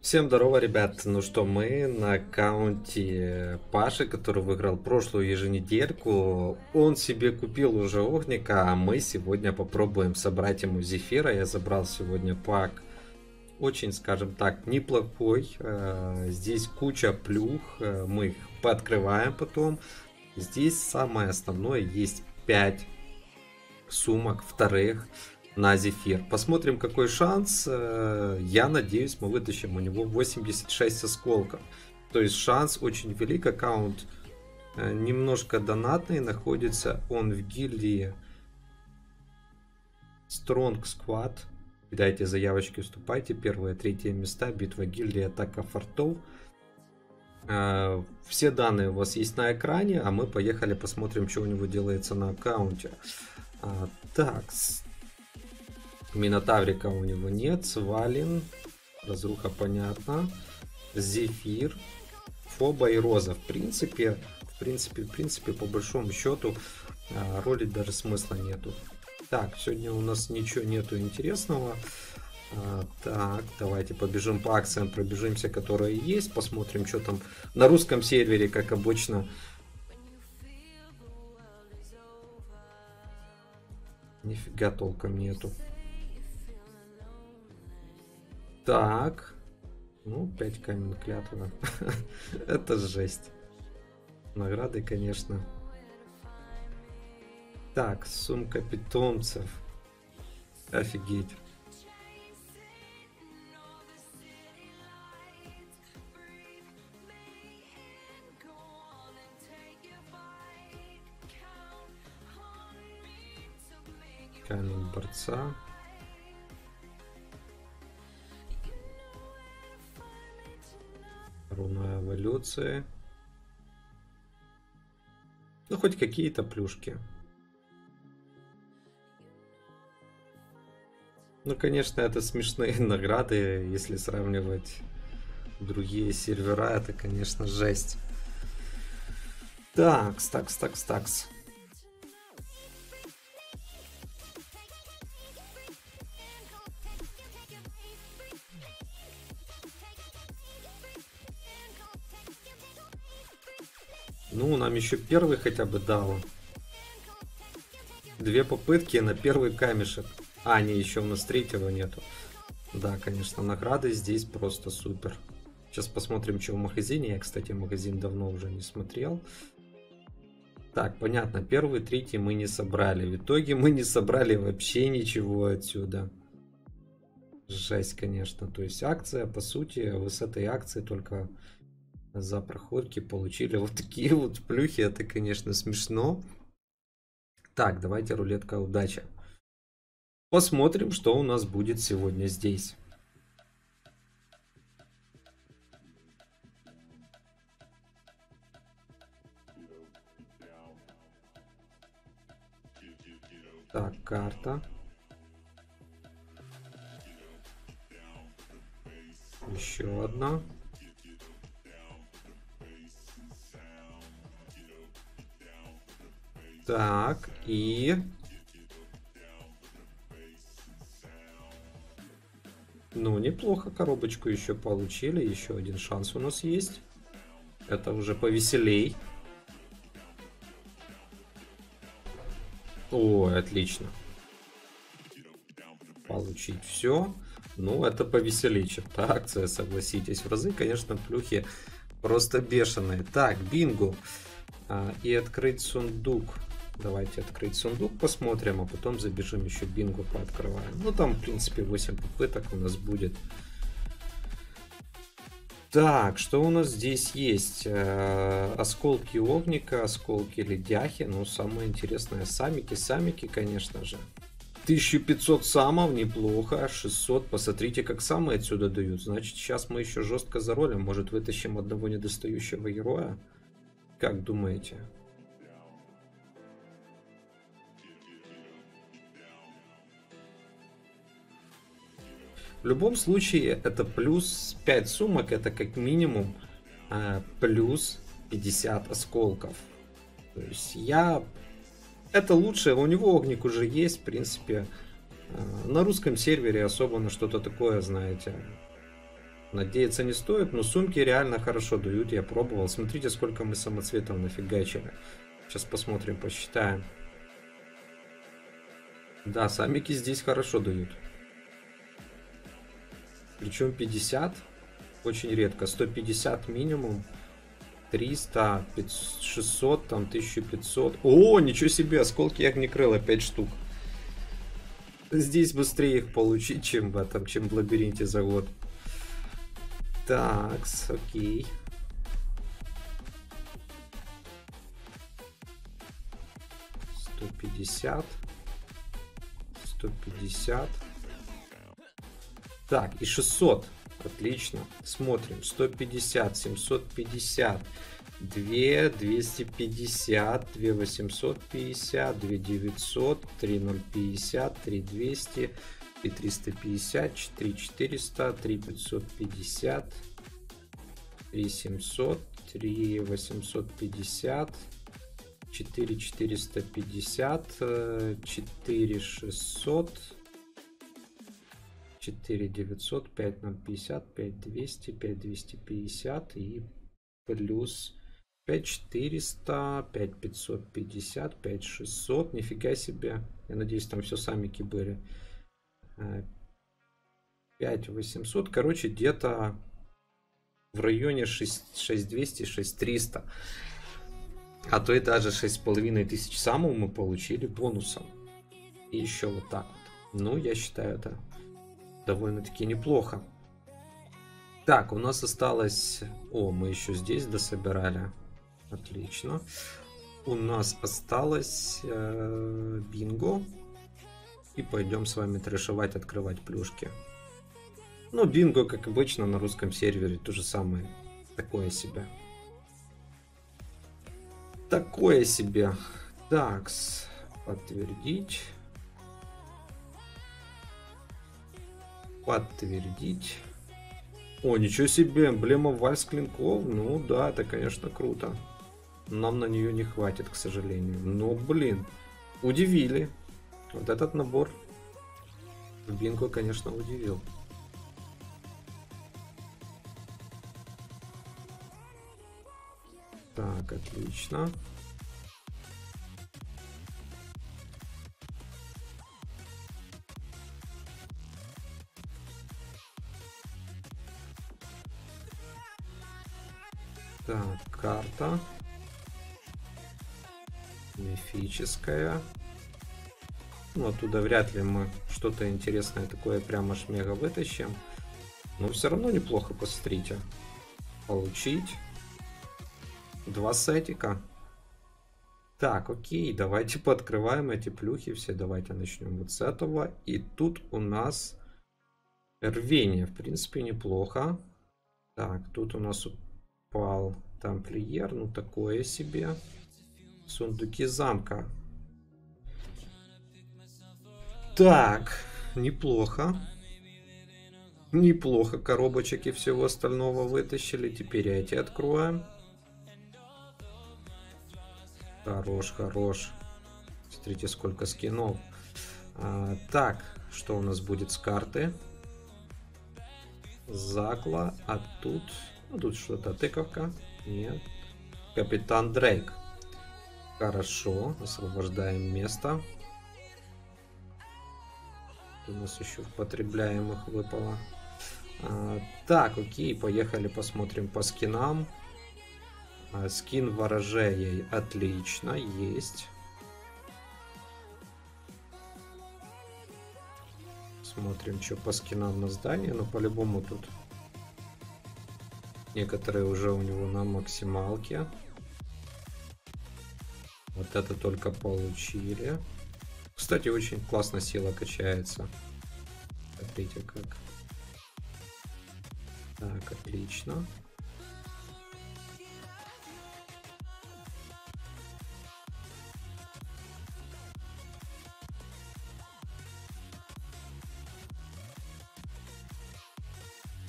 Всем здорово, ребят. Ну что, мы на аккаунте Паши, который выиграл прошлую еженедельку. Он себе купил уже Огника, а мы сегодня попробуем собрать ему Зефира. Я забрал сегодня пак очень, скажем так, неплохой. Здесь куча плюх, мы их пооткрываем потом. Здесь самое основное, есть 5 сумок вторых на Зефир. Посмотрим, какой шанс. Я надеюсь, мы вытащим у него 86 осколков. То есть шанс очень велик. Аккаунт немножко донатный. Находится он в гильдии Strong Squad. Кидайте заявочки, вступайте. 1-3 места. Битва гильдии, атака фортов. Все данные у вас есть на экране. А мы поехали посмотрим, что у него делается на аккаунте. Так, Минотаврика у него нет, Свалинн, разруха понятно, Зефир, Фоба и Роза. В принципе, по большому счету ролить даже смысла нету. Так, сегодня у нас ничего нету интересного. Так, давайте побежим по акциям, пробежимся, которые есть, посмотрим, что там на русском сервере, как обычно. Нифига толком нету. Так, ну 5 камен клятвы, это жесть. Награды, конечно. Так, сумка питомцев, офигеть. Камень борца. Руна эволюции. Ну, хоть какие-то плюшки. Ну, конечно, это смешные награды. Если сравнивать другие сервера, это, конечно, жесть. Такс. Ну, нам еще первый хотя бы дал. 2 попытки на первый камешек. А, не, еще у нас третьего нету. Да, конечно, награды здесь просто супер. Сейчас посмотрим, что в магазине. Я, кстати, магазин давно уже не смотрел. Так, понятно, первый, третий мы не собрали. В итоге мы не собрали вообще ничего отсюда. Жесть, конечно. То есть акция, по сути, вы с этой акции только... за проходки получили вот такие вот плюхи. Это, конечно, смешно. Так, давайте рулетка удача. Посмотрим, что у нас будет сегодня здесь. Так, карта. Еще одна. Так, и... Ну, неплохо коробочку еще получили. Еще один шанс у нас есть. Это уже повеселей. Ой, отлично. Получить все. Ну, это повеселее, чем та акция, согласитесь. В разы, конечно, плюхи просто бешеные. Так, бинго. И открыть сундук. Давайте открыть сундук, посмотрим, а потом забежим еще бинго пооткрываем. Ну, там, в принципе, 8 попыток у нас будет. Так, что у нас здесь есть? Осколки Овника, осколки Ледяхи. Ну, самое интересное, самики, конечно же. 1500 самов, неплохо. 600, посмотрите, как самые отсюда дают. Значит, сейчас мы еще жестко заролим. Может, вытащим одного недостающего героя? Как думаете? В любом случае, это плюс 5 сумок, это как минимум плюс 50 осколков. То есть это лучше, у него Огник уже есть, в принципе. На русском сервере особо на что-то такое, знаете, Надеяться не стоит, но сумки реально хорошо дают, я пробовал. Смотрите, сколько мы самоцветов нафигачили. Сейчас посмотрим, посчитаем. Да, самики здесь хорошо дают. Причем 50, очень редко. 150 минимум, 300, 500, 600, там 1500. О, ничего себе, осколки огнекрыла 5 штук. Здесь быстрее их получить, чем в этом, чем в лабиринте за год. Так, окей. $150. Так, и 600. Отлично. Смотрим. 150, 750, 2, 250, 2, 850, 2, 900, 3, 050, 3, 200, 3, 350, 4, 400, 3, 550, 3, 700, 3, 850, 4, 450, 4, 600, 4 900, 5 050, 5 200, 5 250 и плюс 5 400, 5 550, 5 600. Нифига себе. Я надеюсь, там все самики были. 5 800. Короче, где-то в районе 6200, 6300. А то и даже 6500 самого мы получили бонусом. И еще вот так вот. Ну, я считаю, это довольно-таки неплохо. Так, у нас осталось... О, мы еще здесь дособирали. Отлично. У нас осталось бинго. И пойдем с вами трэшевать, открывать плюшки. Ну, бинго, как обычно, на русском сервере. То же самое. Такое себе. Такое себе. Такс. Подтвердить. Подтвердить. О, ничего себе, эмблема Вальсклинков. Ну да, это, конечно, круто. Нам на нее не хватит, к сожалению. Но, блин, удивили. Вот этот набор в бинго, конечно, удивил. Так, отлично. Так, карта мифическая. Ну, оттуда вряд ли мы что-то интересное такое прямо аж мега вытащим. Но все равно неплохо, посмотрите. Получить 2 сетика. Так, окей, давайте пооткрываем эти плюхи все. Давайте начнем вот с этого. И тут у нас рвение, в принципе, неплохо. Так, тут у нас... Пал тамплиер, ну такое себе. Сундуки замка. Так, неплохо. Неплохо, коробочек и всего остального вытащили. Теперь эти откроем. Хорош, хорош. Смотрите, сколько скинов. Так, что у нас будет с карты? Закла, а тут... Ну, тут что-то тыковка. Нет. Капитан Дрейк. Хорошо. Освобождаем место. У нас еще потребляемых выпало. Так, окей. Поехали посмотрим по скинам. Скин ворожей. Отлично. Есть. Смотрим, что по скинам на здание. Но по-любому тут... Некоторые уже у него на максималке. Вот это только получили. Кстати, очень классно сила качается. Смотрите как. Так, отлично.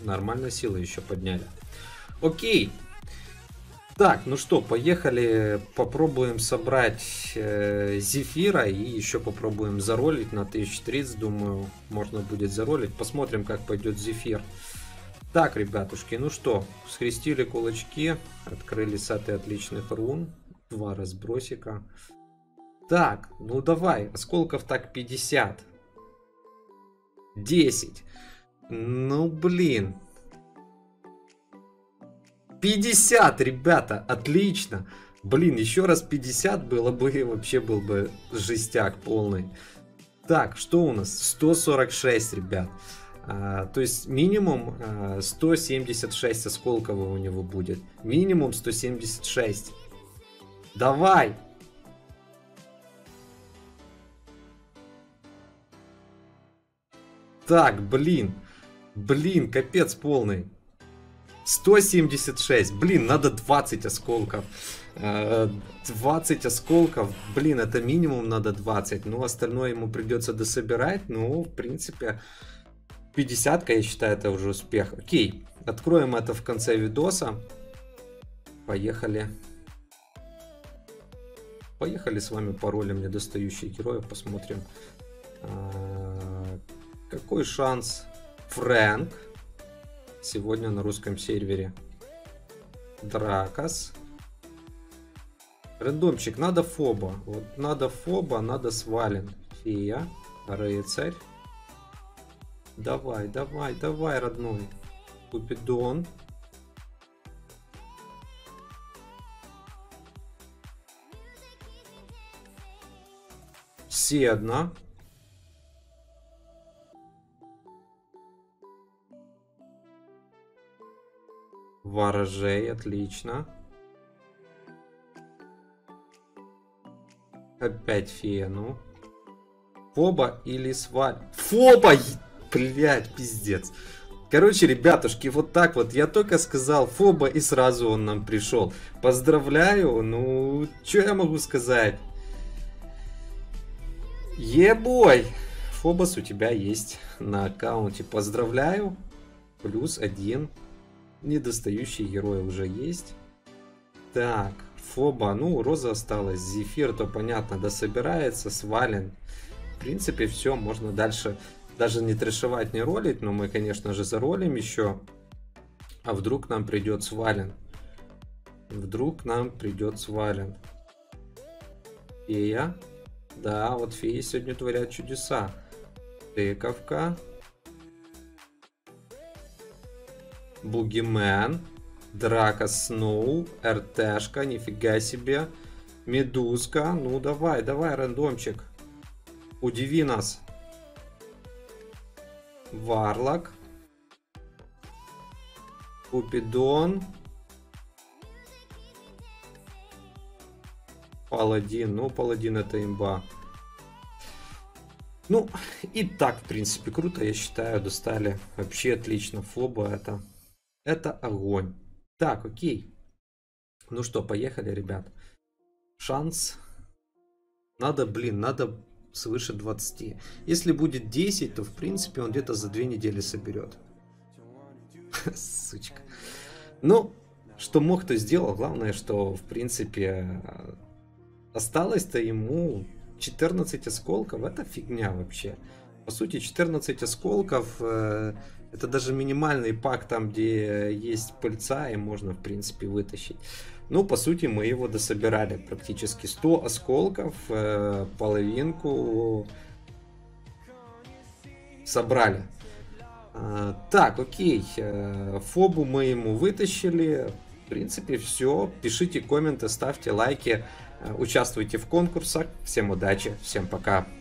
Нормально силы еще подняли. Окей. Так, ну что, поехали. Попробуем собрать Зефира и еще попробуем заролить на 1030. Думаю, можно будет заролить. Посмотрим, как пойдет Зефир. Так, ребятушки, ну что, схрестили кулачки, открыли сеты отличных рун, два разбросика. Так, ну давай, осколков так 50. 10. Ну блин. 50, ребята, отлично. Блин, еще раз 50 было бы, вообще был бы жестяк полный. Так, что у нас? 146, ребят. То есть минимум 176 осколков у него будет. Минимум 176. Давай! Так, блин. Блин, капец полный. 176. Блин, надо 20 осколков. 20 осколков. Блин, это минимум надо 20. Ну, остальное ему придется дособирать. Ну, в принципе... 50-ка, я считаю, это уже успех. Окей, откроем это в конце видоса. Поехали. Поехали с вами паролем недостающих героев. Посмотрим. Какой шанс Фрэнк сегодня на русском сервере? Дракос. Рандомчик. Надо Фоба. Вот надо Фоба, надо Свалинн. Фея. Рыцарь. Давай, давай, давай, родной. Купидон. Седна. Ворожей, отлично. Опять фену. Фоба или сваль? Фоба! Блять, пиздец. Короче, ребятушки, вот так вот. Я только сказал Фоба, и сразу он нам пришел. Поздравляю, ну, что я могу сказать? Ебой! Фобос у тебя есть на аккаунте. Поздравляю. Плюс 1. Недостающие герои уже есть. Так, Фоба, ну, Роза осталась. Зефир, то понятно, дособирается. Свалинн. В принципе, все, можно дальше... Даже не трешевать, не ролить, но мы, конечно же, заролим еще. А вдруг нам придет Свалинн? Вдруг нам придет Свалинн. Фея. Да, вот феи сегодня творят чудеса. Тыковка. Бугимен. Драка Сноу. РТшка, нифига себе. Медузка. Ну давай, давай, рандомчик. Удиви нас. Варлок. Купидон. Паладин. Ну, Паладин это имба. Ну, и так, в принципе, круто, я считаю, достали. Вообще отлично. Фоба это огонь. Так, окей. Ну что, поехали, ребят. Шанс. Надо, блин, надо... свыше 20. Если будет 10, то в принципе он где-то за 2 недели соберет. Сучка. Ну, что мог, то сделал. Главное, что в принципе осталось-то ему 14 осколков. Это фигня вообще. По сути, 14 осколков это даже минимальный пак, там где есть пыльца и можно в принципе вытащить. Ну, по сути, мы его дособирали практически. 100 осколков, половинку собрали. Так, окей. Фобу мы ему вытащили. В принципе, все. Пишите комменты, ставьте лайки, участвуйте в конкурсах. Всем удачи, всем пока.